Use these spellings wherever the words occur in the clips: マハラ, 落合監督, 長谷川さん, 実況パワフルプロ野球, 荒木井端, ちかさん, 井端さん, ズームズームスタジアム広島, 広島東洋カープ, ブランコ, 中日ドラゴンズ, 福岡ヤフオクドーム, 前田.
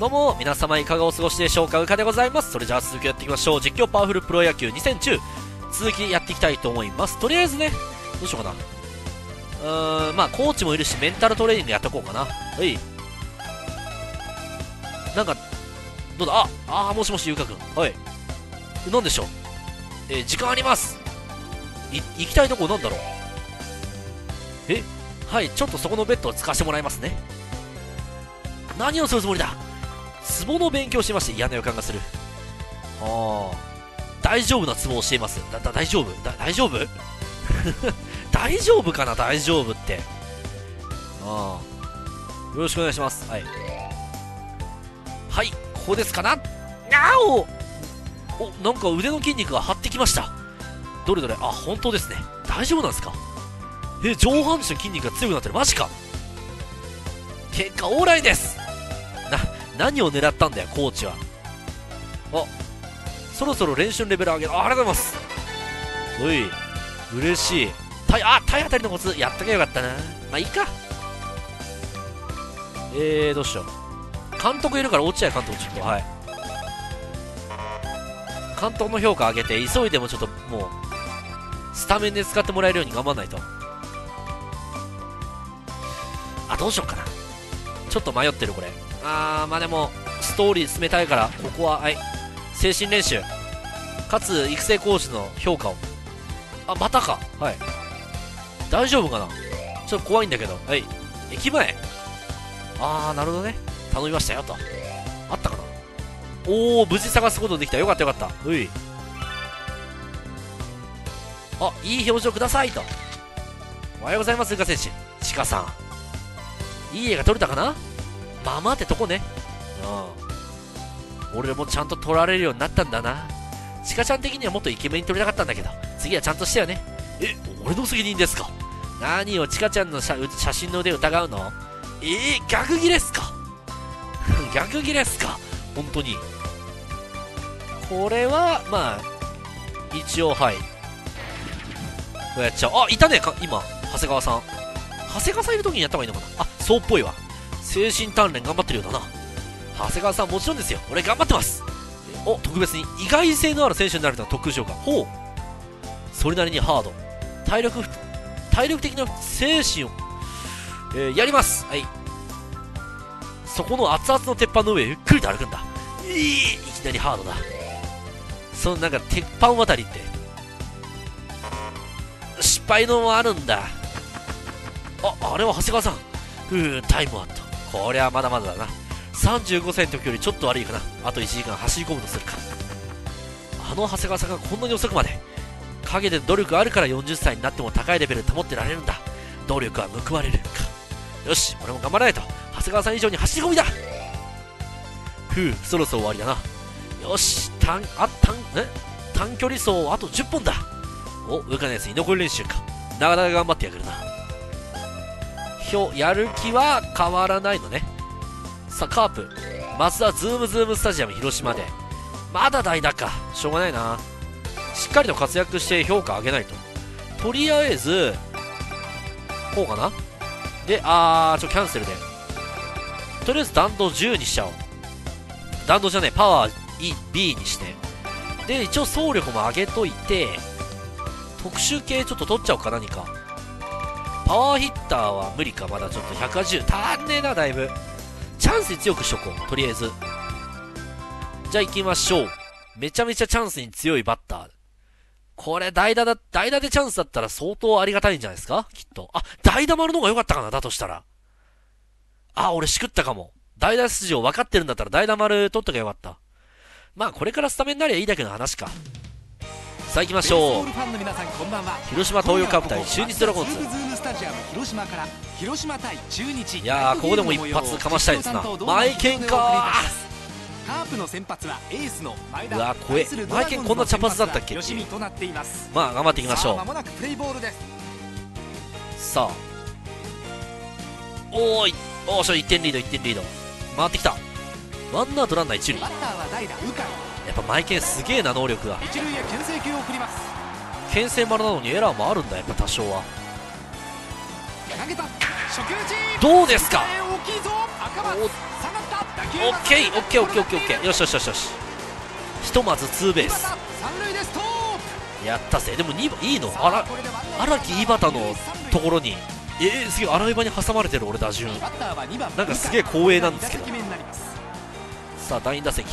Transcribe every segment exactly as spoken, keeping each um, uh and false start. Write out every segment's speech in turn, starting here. どうも皆様いかがお過ごしでしょうか。うかでございます。それじゃあ続きやっていきましょう。実況パワフルプロ野球にせんじゅう、続きやっていきたいと思います。とりあえずね、どうしようかな。うーん、まあコーチもいるしメンタルトレーニングやってこうかな。はい、なんかどうだ。ああー、もしもし、ゆうかくん。はい、なんでしょう。えー、時間あります。い行きたいとこなんだろう。え、はい、ちょっとそこのベッドを使わせてもらいますね。何をするつもりだ。ツボの勉強してまして嫌な予感がする。ああ、大丈夫なツボをしています。だだ大丈夫だ大丈夫大丈夫かな。大丈夫って。ああ、よろしくお願いします。はい、はい、ここですかな。なおお、なんか腕の筋肉が張ってきました。どれどれ。あ、本当ですね。大丈夫なんですか。え、上半身の筋肉が強くなってる。マジか。結果オーライです。な、何を狙ったんだよコーチは。あ、そろそろ練習のレベル上げる。あ、ありがとうございます。おい、嬉しい。体、あ、体当たりのコツやっとけばよかったな。まあいいか。えー、どうしよう。監督いるから落合監督ちょっと、はい、監督の評価上げて、急いでもちょっともうスタメンで使ってもらえるように頑張らないと。あ、どうしようかな。ちょっと迷ってるこれ。あー、まあでもストーリー進めたいから、ここははい、精神練習かつ育成コーチの評価を。あ、またか。はい、大丈夫かな。ちょっと怖いんだけど。はい、駅前。あー、なるほどね。頼みましたよと。あったかな。おお、無事探すことできた。よかったよかった。うい、あ、いい表情くださいと。おはようございます、うか選手。ちかさん、いい絵が撮れたかな。まあまあってとこね。うん、俺もちゃんと撮られるようになったんだな。ちかちゃん的にはもっとイケメンに撮りたかったんだけど、次はちゃんとしたよね。え、俺の責任ですか。何をちかちゃんの 写, 写真の腕を疑うの。えー、逆ギレっすか逆ギレっすか。本当にこれはまあ一応、はい、こうやっちゃう。あ、いたねか今、長谷川さん。長谷川さんいる時にやった方がいいのかな。あ、そうっぽいわ。精神鍛錬頑張ってるようだな。長谷川さんもちろんですよ、俺頑張ってます。お、特別に意外性のある選手になるというのは特徴か。ほう、それなりにハード、体力体力的な精神を、えー、やります。はい、そこの熱々の鉄板の上をゆっくりと歩くんだ。いい、いきなりハードだ。そのなんか鉄板渡りって失敗のもあるんだ。あ、あれは長谷川さん。うー、タイムアット。こりゃまだまだだな。さんじゅうごさいの時よりちょっと悪いかな。あといちじかん走り込むとするか。あの長谷川さんがこんなに遅くまで陰で努力あるから、よんじゅっさいになっても高いレベル保ってられるんだ。努力は報われるか。よし、俺も頑張らないと。長谷川さん以上に走り込みだ。ふう、そろそろ終わりだな。よし、短あ短え短距離走あとじゅっぽんだ。お、うかのやつ居残り練習か。なかなか頑張ってやるな。ひょやる気は変わらないのね。さあ、カープ松田ズームズームスタジアム広島でまだ代打か。しょうがないな。しっかりと活躍して評価上げないと。とりあえずこうかな。で、あー、ちょ、キャンセルで。とりあえず弾道じゅうにしちゃおう。弾道じゃねえ、パワー ビー にして。で、一応走力も上げといて、特殊系ちょっと取っちゃおうか、何か。パワーヒッターは無理か、まだちょっとひゃくはちじゅう。足んねえな、だいぶ。チャンスに強くしとこう、とりあえず。じゃあ行きましょう。めちゃめちゃチャンスに強いバッター。これ、代打だ、代打でチャンスだったら相当ありがたいんじゃないですか、きっと。あ、代打丸の方が良かったかな、だとしたら。あ、俺しくったかも。代打出場分かってるんだったら代打丸取っとけばよかった。まあ、これからスタメンになりゃいいだけの話か。さあ、行きましょう。広島東洋カープ対中日ドラゴンズ。いやー、ここでも一発かましたいですな。マイケンかー。カープの先発はエースの前田。うわ、怖え。前剣こんな茶髪だったっけ。まあ頑張っていきましょう。さあ、おーい、おーしょ、いってんリード、いってんリード、回ってきた。ワンアウトランナー一塁。やっぱ前剣すげえな、能力が。牽制丸なのにエラーもあるんだ、やっぱ多少は。どうですか。おオッケーオッケーオッケーオッケーオッケー、よしよしよしよし、ひとまずツーベースやったぜ。でもにばんいいの、荒木井端のところに、えー、すげえ洗い場に挟まれてる俺打順、なんかすげえ光栄なんですけど。さあだいに打席、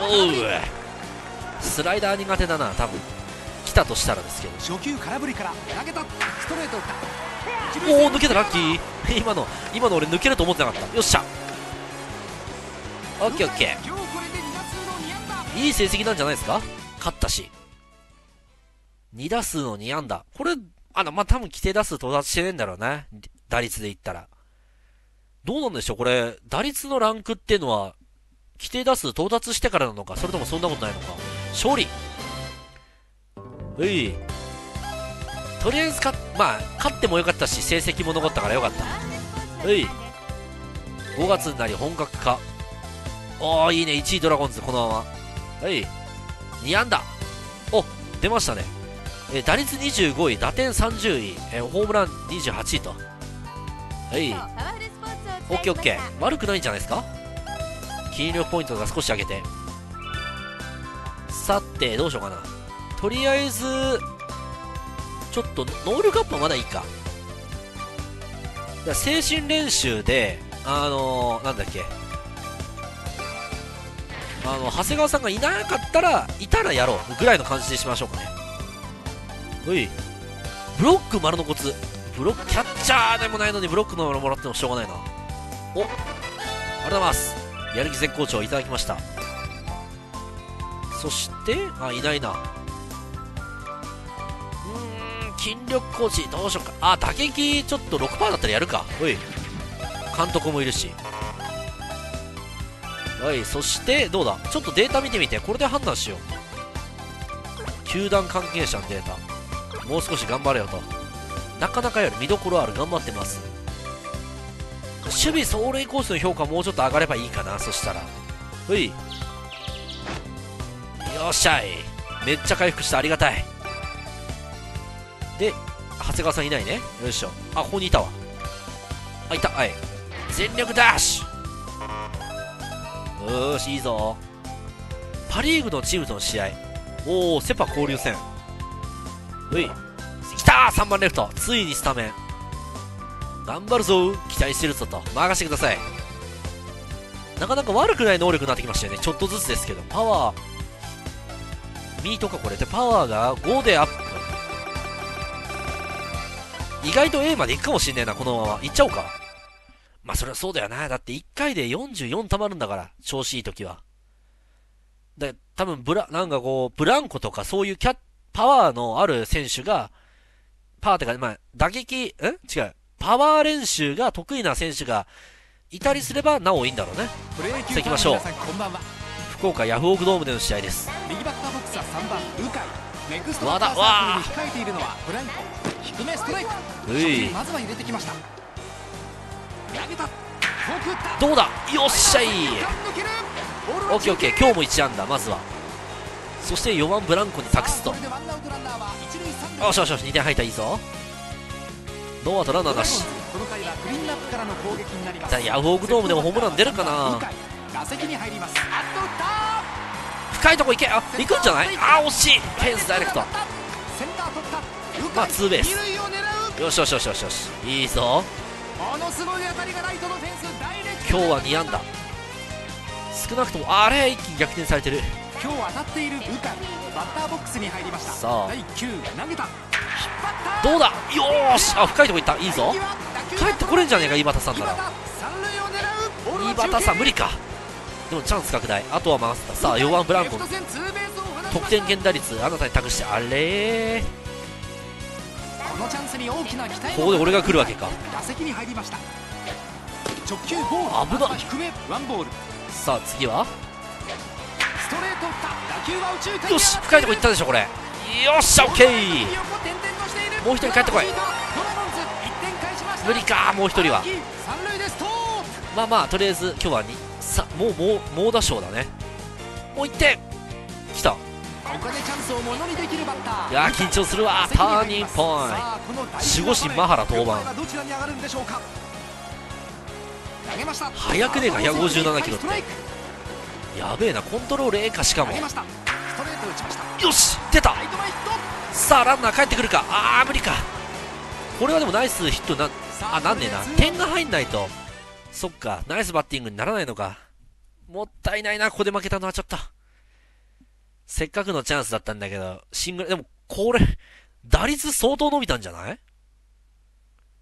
おうスライダー苦手だな多分、来たとしたらですけど、おお抜けたラッキー、今の今の俺抜けると思ってなかった。よっしゃオッケーオッケー、いい成績なんじゃないですか、勝ったし。に打数のに安打、これあのまあ多分規定打数到達してねえんだろうね、打率で言ったら。どうなんでしょうこれ、打率のランクっていうのは規定打数到達してからなのか、それともそんなことないのか。勝利、ういとりあえずか、まあ勝ってもよかったし成績も残ったからよかった。ういごがつになり本格化、おおいいね、いちいドラゴンズこのまま、ういに安打、お出ましたね、えー、打率にじゅうごい、打点さんじゅうい、えー、ホームランにじゅうはちいと、はい オーケーオーケー 悪くないんじゃないですか。金力ポイントが少し上げて、さてどうしようかな、とりあえずちょっと能力アップはまだいいか、だ精神練習であのー、なんだっけ、あの長谷川さんがいなかったらいたらやろうぐらいの感じでしましょうかね。おいブロック丸のコツ、ブロックキャッチャーでもないのにブロックの丸もらってもしょうがないな。おありがとうございます、やる気絶好調いただきました。そしてあいないな、うーん筋力コーチどうしようか、あ打撃ちょっと ろくパーセント だったらやるか、おい監督もいるし、はい、そしてどうだ、ちょっとデータ見てみて、これで判断しよう。球団関係者のデータ、もう少し頑張れよと、なかなかより見どころある、頑張ってます。守備走塁コースの評価もうちょっと上がればいいかな、そしたらほいよっしゃい、めっちゃ回復した、ありがたい。で長谷川さんいないね、よいしょ、あここにいたわ、あいた、はい全力ダッシュ、よーしいいぞ。パ・リーグのチームとの試合、おおセ・パ交流戦、ういきたーさんばんレフト、ついにスタメン、頑張るぞ期待してるぞと、任せてください。なかなか悪くない能力になってきましたよね、ちょっとずつですけど。パワーミートかこれで、パワーがごでアップ、意外と A までいくかもしんねえな、このままいっちゃおうか。まあそれはそうだよな、だっていっかいでよんじゅうよん溜まるんだから、調子いい時は。で多分ブラなんかこうブランコとかそういうキャパワーのある選手が、パワーってか、まあ、打撃ん違うパワー練習が得意な選手がいたりすればなおいいんだろうね。さあいきましょう、福岡ヤフオクドームでの試合です。和田わーういどうだ、よっしゃい、オッケーオッケー、今日もいち安打まずは。そしてよばんブランコに託すと、よしよしよしにてん入った、いいぞ。ノーアウトランナーなし、じゃあヤフオクドームでもホームラン出るかな、深いとこ行け、あ行くんじゃない、あ惜しい、フェンスダイレクト、まあツーベース、よしよしよしよしよし、いいぞ。今日はに安打、少なくともあれ一気に逆転されてる。今日当たっている鵜飼、バッターボックスに入りました。さあだいきゅう投げた、どうだ、よーし、あ深いとこいった、いいぞ、帰ってこれんじゃねえか井端さんなら、井端さん無理か、でもチャンス拡大、あとは回せた。さあよばんブランコ、得点圏打率あなたに託して、あれーここで俺が来るわけか、危なっ。さあ次はよし深いとこ行ったでしょこれ、よっしゃ OK、 もう一人帰ってこい、無理かもう一人は、まあまあとりあえず今日はにさもうもう猛打賞だね、もういってん来た、いや緊張するわ、ターニングポイント、守護神マハラ登板、速くねえか、ひゃくごじゅうななキロってやべえな。コントロールええか、しかもよし出た。さあランナー帰ってくるか。あー無理か。これはでもナイスヒットな、あなんねえな、点が入んないと。そっか、ナイスバッティングにならないのか。もったいないな、ここで負けたのはちょっと。せっかくのチャンスだったんだけど、シングル、でもこれ、打率相当伸びたんじゃない？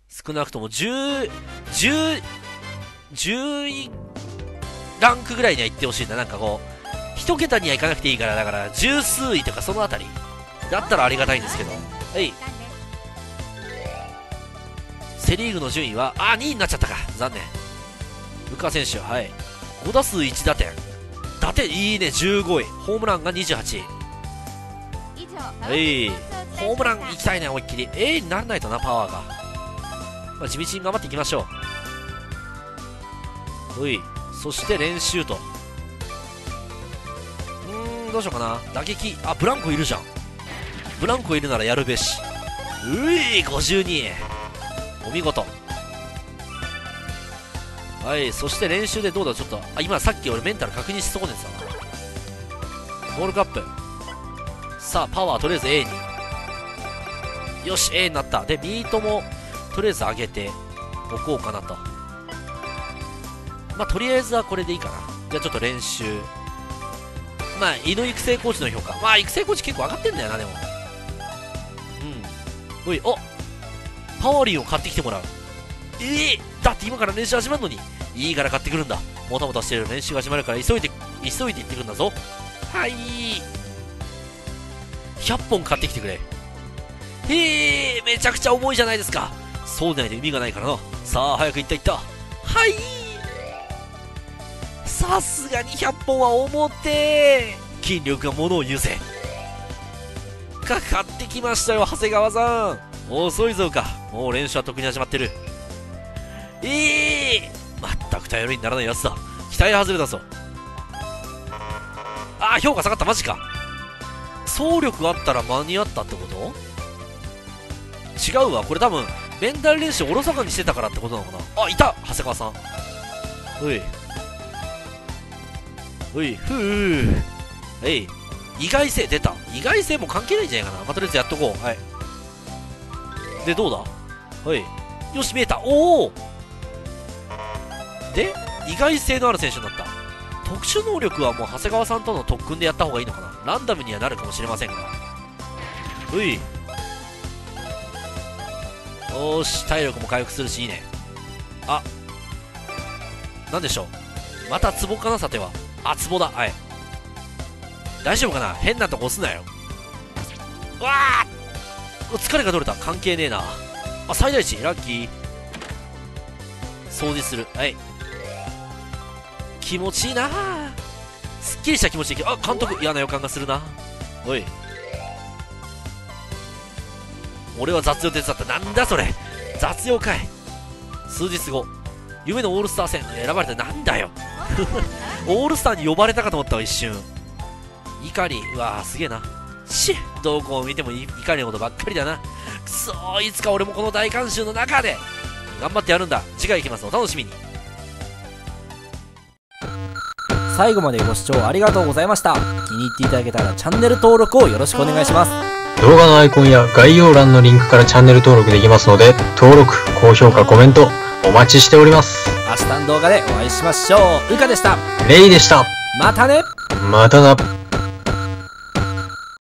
少なくともじゅう、じゅう、じゅういちランクぐらいには行ってほしいんだ。なんかこう、一桁にはいかなくていいから、だから、十数位とかそのあたり。だったらありがたいんですけど。はい。セリーグの順位は、あ、にいになっちゃったか。残念。ルカ選手、はい。ごだすういちだてん。打点いいね、じゅうごい。ホームランがにじゅうはちい。はい。ホームラン行きたいね、思いっきり。A にならないとな、パワーが。まあ、地道に頑張っていきましょう。はい。そして練習と。うーん、どうしようかな。打撃。あ、ブランコいるじゃん。ブランコいるならやるべし。うい、ごじゅうに。お見事。はい、そして練習でどうだ、ちょっと、あ、今さっき俺メンタル確認し損ねてたな。ボールカップ。さあ、パワーとりあえず A に。よし、A になった。で、ミートもとりあえず上げておこうかなと。まあ、とりあえずはこれでいいかな。じゃあちょっと練習。まあ、井野育成コーチの評価。まあ、育成コーチ結構上がってんだよな、でも。うん。おい、おパワーリンを買ってきてもらう。ええー、だって今から練習始まるのに。いいから買ってくるんだ。もたもたしてる練習が始まるから急いで、急いで行ってくるんだぞ。はい。ひゃっぽん買ってきてくれ。へえ、めちゃくちゃ重いじゃないですか。そうでないと意味がないからな。さあ、早く行った行った。はい。さすがにひゃっぽんは重てー。筋力がものを優勢。か、買ってきましたよ、長谷川さん。遅いぞか。もう練習は特に始まってる。ええー、まったく頼りにならないやつだ。期待外れだぞ。ああ、評価下がった、マジか。総力あったら間に合ったってこと？違うわ、これ多分メンタル練習をおろそかにしてたからってことなのかな。あ、いた長谷川さん。おいおい、ふうえい、意外性出た。意外性も関係ないんじゃないかな。まあ、とりあえずやっとこう。はいで、どうだ。はいよし、見えた。おおで、意外性のある選手になった。特殊能力はもう長谷川さんとの特訓でやった方がいいのかな。ランダムにはなるかもしれませんが。ういよし、体力も回復するしいいね。あ、なんでしょう、またツボかな。さては、あ、ツボだ。はい、大丈夫かな。変なとこ押すなよ。うわあ、疲れが取れた。関係ねえな。あ、最大値ラッキー。掃除する。はい、気持ちいいな。すっきりした気持ちでいけ。あ、監督嫌な予感がするな。おい、俺は雑用手伝った。なんだそれ、雑用かい。数日後、夢のオールスター戦選ばれた。なんだよオールスターに呼ばれたかと思ったわ一瞬。怒り、うわーすげえな。しどこを見ても怒りのことばっかりだな。くそー、いつか俺もこの大観衆の中で頑張ってやるんだ。次回いきます。お楽しみに。最後までご視聴ありがとうございました。気に入っていただけたらチャンネル登録をよろしくお願いします。動画のアイコンや概要欄のリンクからチャンネル登録できますので、登録、高評価、コメントお待ちしております。明日の動画でお会いしましょう。うかでした。レイでした。またね。またな。